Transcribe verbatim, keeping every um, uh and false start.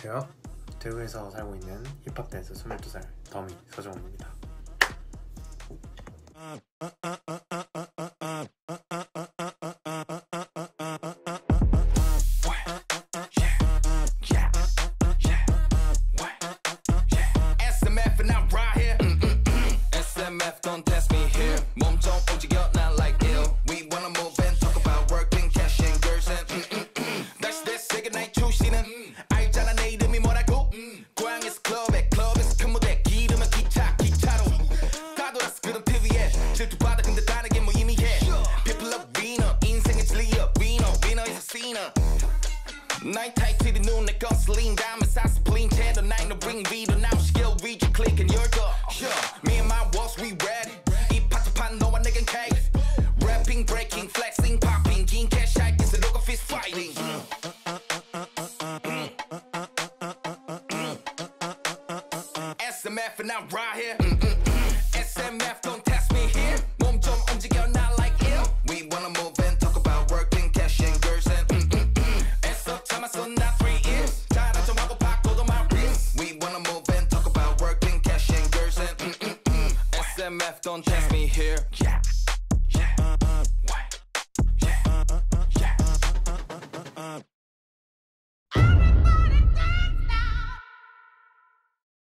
안녕하세요. 대구에서 살고 있는 힙합 댄서 스물두 살 더미 서정훈입니다. 에스엠에프 and I'm right here. 에스엠에프 don't test me here. 몸 좀 움직여 not like ill. We wanna move and talk about working cash and girls and that's this second night 출시는 알잖아 내 이름이 뭐라고 고향에서 클럽에 클럽에서 큰 무대 기름은 기차 기차로 다 돌아서 그런 티비에 질투받아 근데 다 내게 뭐 의미해 People are winner 인생의 진리여 winner winner is a sinner 나의 타이틀이 눈에 거슬린 다음에 사스플린 채도 나의 no ring 위로 now skill 위주 click and you're done me and my walls we ready 이 파트판 너와 내겐 cake rapping breaking flexing popping 긴 cash I guess the look of fist fighting 에스엠에프 and I'm right here. Mm -mm -mm. 에스엠에프 don't test me here. 몸 좀 움직여 not like ill. We wanna move and talk about working cash and girls and mm -mm -mm. 애써 참았어 나 three years. 자랑 좀 하고 바꿔도 my wrist. We wanna move and talk about working cash and girls and mm -mm -mm. 에스엠에프 don't test me here.